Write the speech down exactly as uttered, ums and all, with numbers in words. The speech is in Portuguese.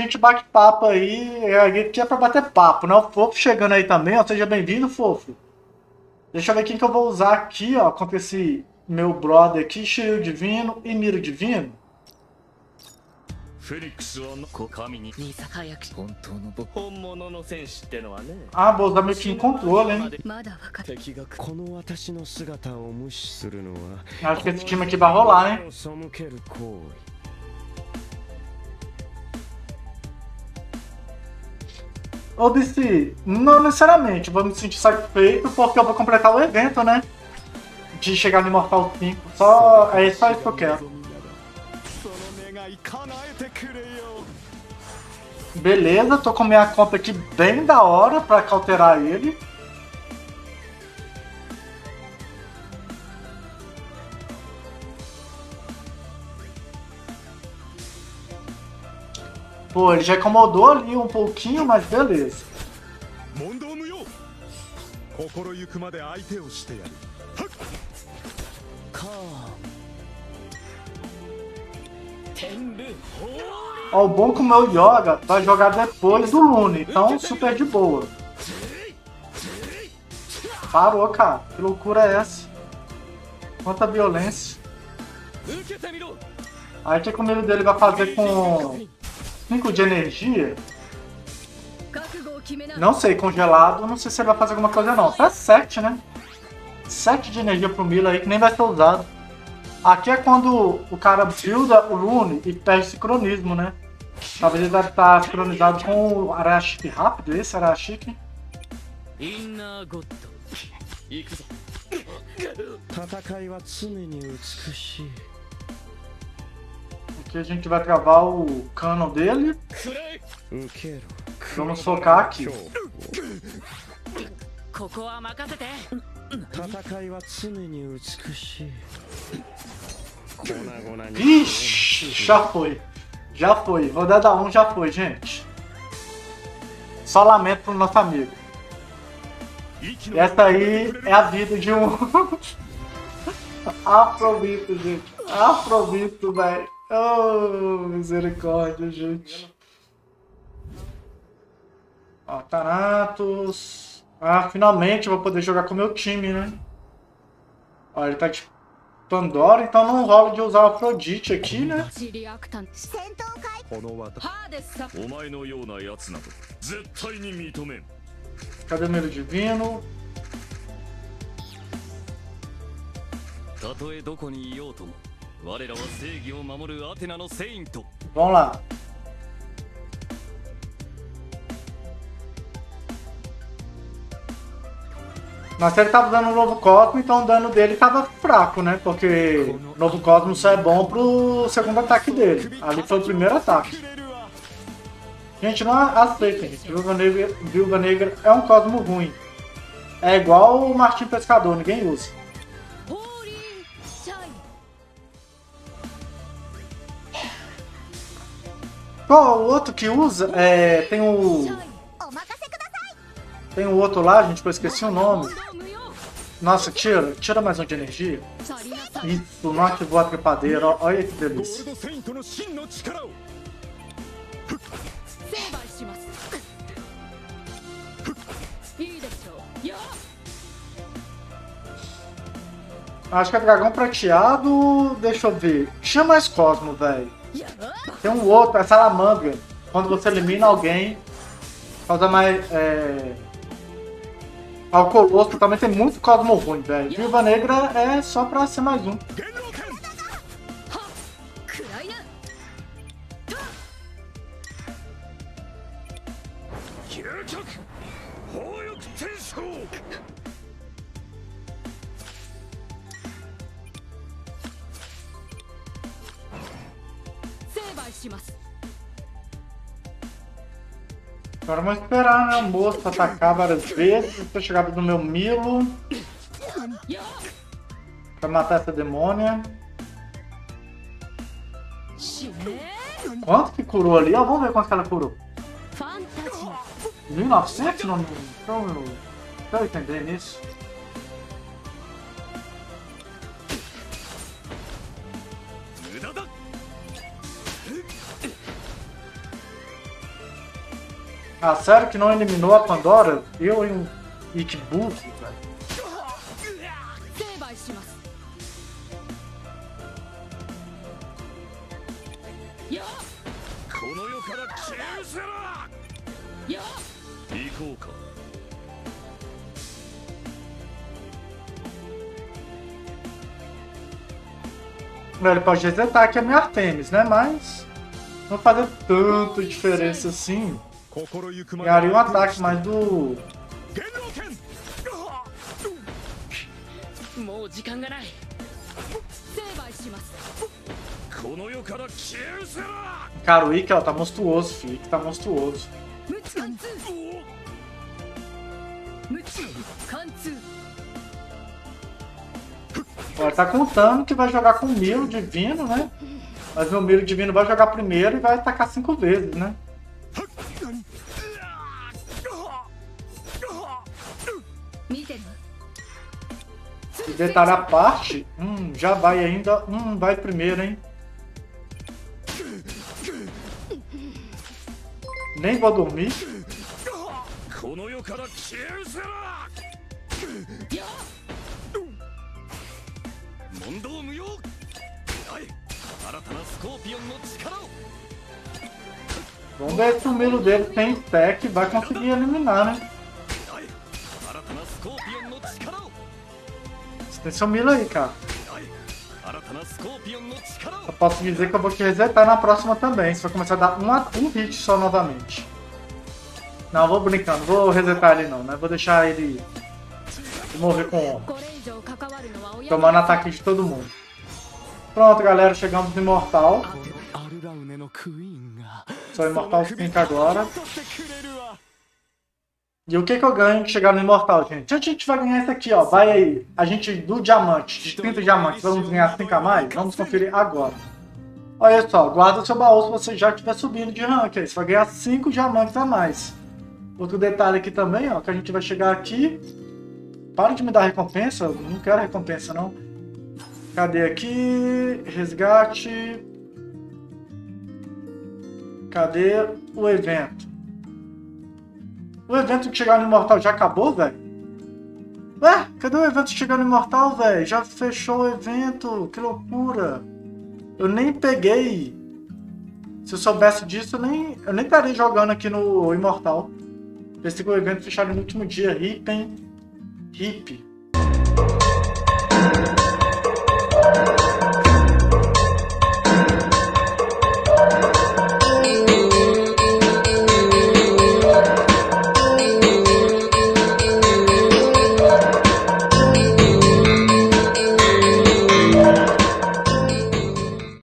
gente bate papo aí, a gente é pra bater papo, né? O Fofo chegando aí também, ó, seja bem-vindo, Fofo. Deixa eu ver quem que eu vou usar aqui, ó, contra esse meu brother aqui, Shiryu Divino e Miro Divino. Ah, vou usar meu time controle, hein? Acho que esse time aqui vai rolar, hein? Ou disse, não necessariamente, vou me sentir satisfeito porque eu vou completar o evento, né? De chegar no Imortal cinco, só, é só isso que eu quero. Beleza, tô com minha compra aqui bem da hora pra cauterar ele. Pô, ele já incomodou ali um pouquinho, mas beleza. Ó, o bom que o meu Yoga vai jogar depois do Lune, então super de boa. Parou, cara. Que loucura é essa? Quanta violência. Aí o que o medo dele vai fazer com... cinco de energia? Não sei, congelado, não sei se ele vai fazer alguma coisa não. Tá sete, né? sete de energia pro Mila aí, que nem vai ser usado. Aqui é quando o cara builda o Lune e perde sincronismo, né? Talvez ele deve estar sincronizado com o Arashiki rápido, esse Arashiki. Aqui a gente vai travar o cano dele. Vamos socar aqui. Ixi, já foi. Já foi. Vou dar da um, já foi, gente. Só lamento pro nosso amigo. E essa aí é a vida de um. Afrodite, gente. Afrodite, velho. Oh, misericórdia, gente. Ó, Thanatos. Ah, finalmente eu vou poder jogar com o meu time, né? Ó, ele tá de Pandora, então não rola de usar o Afrodite aqui, né? Cadê o Miro Divino? Vamos lá. Mas ele tava dando o novo Cosmo, então o dano dele tava fraco, né? Porque o novo Cosmo só é bom pro segundo ataque dele. Ali foi o primeiro ataque. Gente, não aceitem, gente. Viúva Negra, Viúva Negra é um Cosmo ruim. É igual o Martim Pescador, ninguém usa. Qual o outro que usa? É, tem o... Tem o outro lá, gente, que eu esqueci o nome. Nossa, tira. Tira mais um de energia. Isso, não ativou a trepadeira. Olha que delícia. Acho que é dragão prateado. Deixa eu ver. Tira mais Cosmo, velho. Tem um outro, é Salamanga. Quando você elimina alguém, causa mais... É... Alcolosco também tem muito Cosmo ruim, velho. Viúva Negra é só pra ser mais um. Agora vamos esperar, né? O moço atacar várias vezes pra chegar no meu Milo. Pra matar essa demônia. Quanto que curou ali? Ó, vamos ver quanto que ela curou. mil e novecentos? Não, não, não entendi nisso. Ah, sério que não eliminou a Pandora? Eu e o Ikibuki, velho. Ele pode resetar que é minha Artemis, né? Mas não fazia tanta diferença assim. Ganharia um ataque mais do... Cara, o Ikki, ó, tá monstruoso, filho. Ikki tá monstruoso. Ele tá contando que vai jogar com o Milo Divino, né? Mas o Milo Divino vai jogar primeiro e vai atacar cinco vezes, né? E detalhe a parte, hum, já vai ainda, hum, vai primeiro, hein? Nem vou dormir. Vamos ver se o Milo dele tem stack e vai conseguir eliminar, né? Tem seu Milo aí, cara. Eu posso dizer que eu vou te resetar na próxima também. Você vai começar a dar um, um hit só novamente. Não, vou brincando, vou resetar ele não, né? Vou deixar ele morrer com o ombro. Tomando ataque de todo mundo. Pronto, galera, chegamos no Imortal. Sou Imortal cinco agora. E o que que eu ganho de chegar no Imortal, gente? A gente vai ganhar isso aqui, ó. Vai aí. A gente, do diamante, de trinta diamantes, vamos ganhar cinco a mais? Vamos conferir agora. Olha só, guarda seu baú se você já estiver subindo de rank. Você vai ganhar cinco diamantes a mais. Outro detalhe aqui também, ó, que a gente vai chegar aqui... Para de me dar recompensa. Eu não quero recompensa, não. Cadê aqui? Resgate. Cadê o evento? O evento de chegar no Imortal já acabou, velho? Ué, cadê o evento de chegar no Imortal, velho? Já fechou o evento, que loucura. Eu nem peguei. Se eu soubesse disso, eu nem, eu nem estaria jogando aqui no Imortal. Pensei que o evento fechado no último dia, hip, hein? Hip.